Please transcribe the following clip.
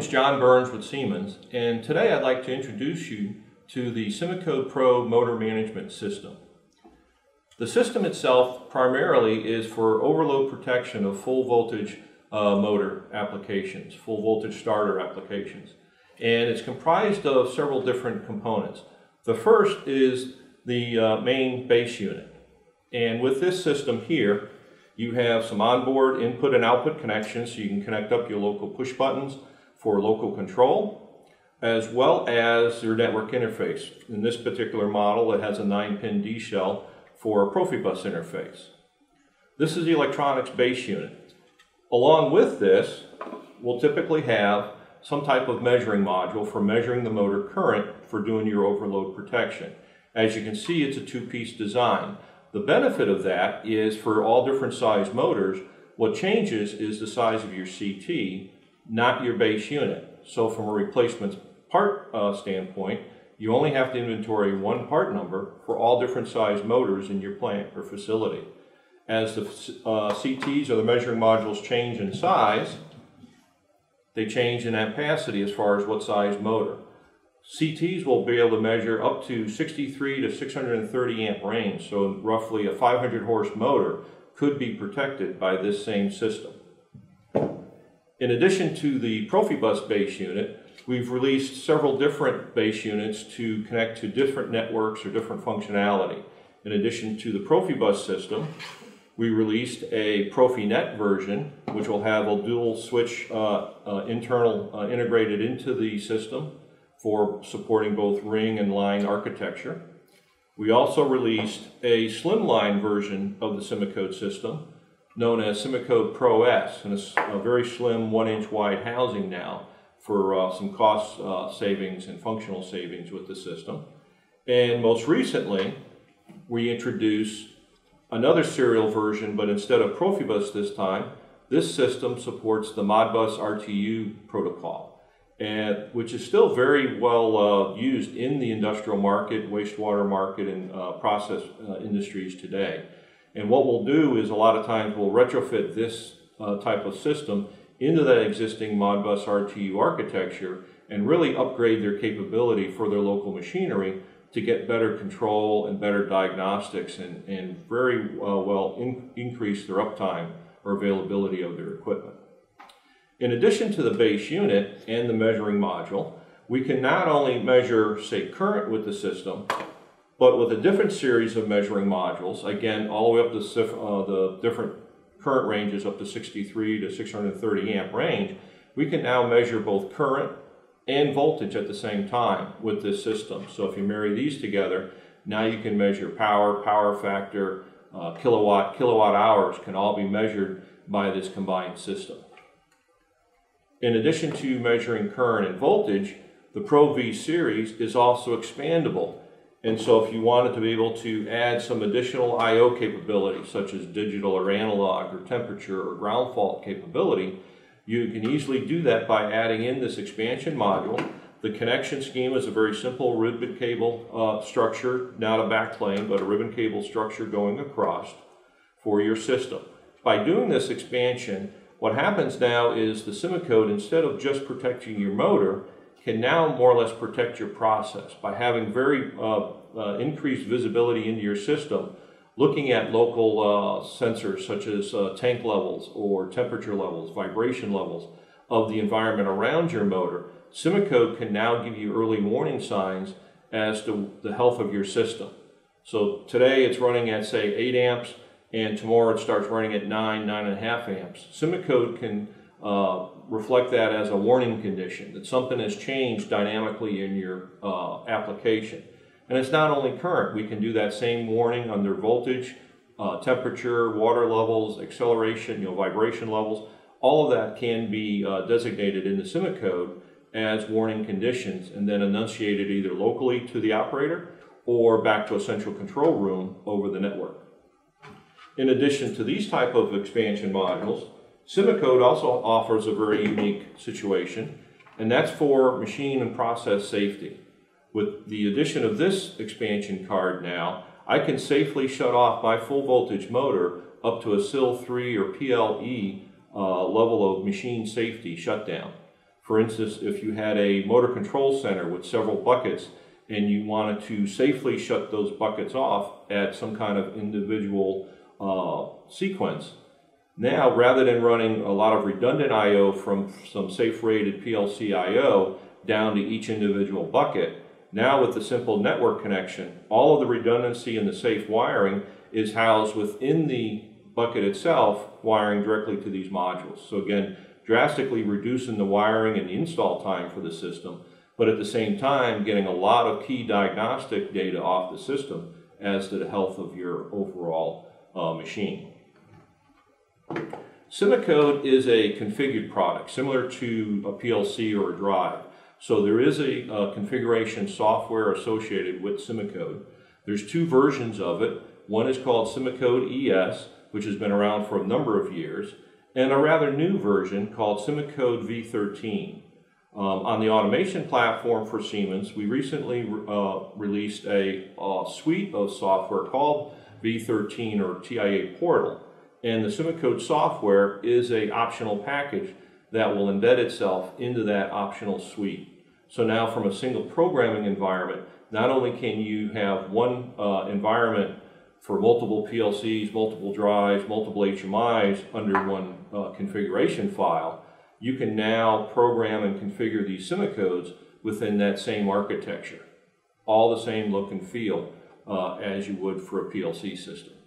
name's John Burns with Siemens, and today I'd like to introduce you to the SIMOCODE Pro motor management system. The system itself primarily is for overload protection of full voltage motor applications, full voltage starter applications, and it's comprised of several different components. The first is the main base unit, and with this system here, you have some onboard input and output connections, so you can connect up your local push buttons for local control, as well as your network interface. In this particular model, it has a 9-pin D shell for a PROFIBUS interface. This is the electronics base unit. Along with this, we'll typically have some type of measuring module for measuring the motor current for doing your overload protection. As you can see, it's a two-piece design. The benefit of that is for all different size motors, what changes is the size of your CT, not your base unit. So from a replacement part standpoint, you only have to inventory one part number for all different size motors in your plant or facility. As the CTs or the measuring modules change in size, they change in ampacity as far as what size motor. CTs will be able to measure up to 63 to 630 amp range, so roughly a 500 horse motor could be protected by this same system. In addition to the PROFIBUS base unit, we've released several different base units to connect to different networks or different functionality. In addition to the PROFIBUS system, we released a PROFINET version, which will have a dual switch internal integrated into the system for supporting both ring and line architecture. We also released a slimline version of the SIMOCODE system known as SIMOCODE Pro S, and it's a very slim 1-inch wide housing now for some cost savings and functional savings with the system. And most recently, we introduced another serial version, but instead of PROFIBUS this time, this system supports the Modbus RTU protocol, which is still very well used in the industrial market, wastewater market, and process industries today. And what we'll do is a lot of times we'll retrofit this type of system into that existing Modbus RTU architecture and really upgrade their capability for their local machinery to get better control and better diagnostics and very well increase their uptime or availability of their equipment. In addition to the base unit and the measuring module, we can not only measure, say, current with the system, but with a different series of measuring modules, again, all the way up to the different current ranges up to 63 to 630 amp range, we can now measure both current and voltage at the same time with this system. So if you marry these together, now you can measure power, power factor, kilowatt hours can all be measured by this combined system. In addition to measuring current and voltage, the Pro V series is also expandable. And so if you wanted to be able to add some additional I/O capability, such as digital or analog or temperature or ground fault capability, you can easily do that by adding in this expansion module. The connection scheme is a very simple ribbon cable structure, not a backplane, but a ribbon cable structure going across for your system. By doing this expansion, what happens now is the SIMOCODE, instead of just protecting your motor, can now more or less protect your process by having very increased visibility into your system, looking at local sensors such as tank levels or temperature levels, vibration levels of the environment around your motor. SIMOCODE can now give you early warning signs as to the health of your system. So today it's running at, say, 8 amps. And tomorrow it starts running at 9.5 amps. SIMOCODE can reflect that as a warning condition, that something has changed dynamically in your application. And it's not only current, we can do that same warning under voltage, temperature, water levels, acceleration, vibration levels. All of that can be designated in the SIMOCODE as warning conditions and then enunciated either locally to the operator or back to a central control room over the network. In addition to these type of expansion modules, SIMOCODE also offers a very unique situation, and that's for machine and process safety. With the addition of this expansion card now, I can safely shut off my full voltage motor up to a SIL 3 or PLE level of machine safety shutdown. For instance, if you had a motor control center with several buckets and you wanted to safely shut those buckets off at some kind of individual sequence, now rather than running a lot of redundant I/O from some safe rated PLC I/O down to each individual bucket, now with the simple network connection, all of the redundancy and the safe wiring is housed within the bucket itself, wiring directly to these modules. So again, drastically reducing the wiring and the install time for the system, but at the same time getting a lot of key diagnostic data off the system as to the health of your overall machine. SIMOCODE is a configured product, similar to a PLC or a drive. So there is a configuration software associated with SIMOCODE. There's two versions of it. One is called SIMOCODE ES, which has been around for a number of years, and a rather new version called SIMOCODE V13. On the automation platform for Siemens, we recently released a suite of software called V13 or TIA Portal, and the SIMOCODE software is an optional package that will embed itself into that optional suite. So now from a single programming environment, not only can you have one environment for multiple PLCs, multiple drives, multiple HMIs under one configuration file, you can now program and configure these SIMOCODEs within that same architecture, all the same look and feel as you would for a PLC system.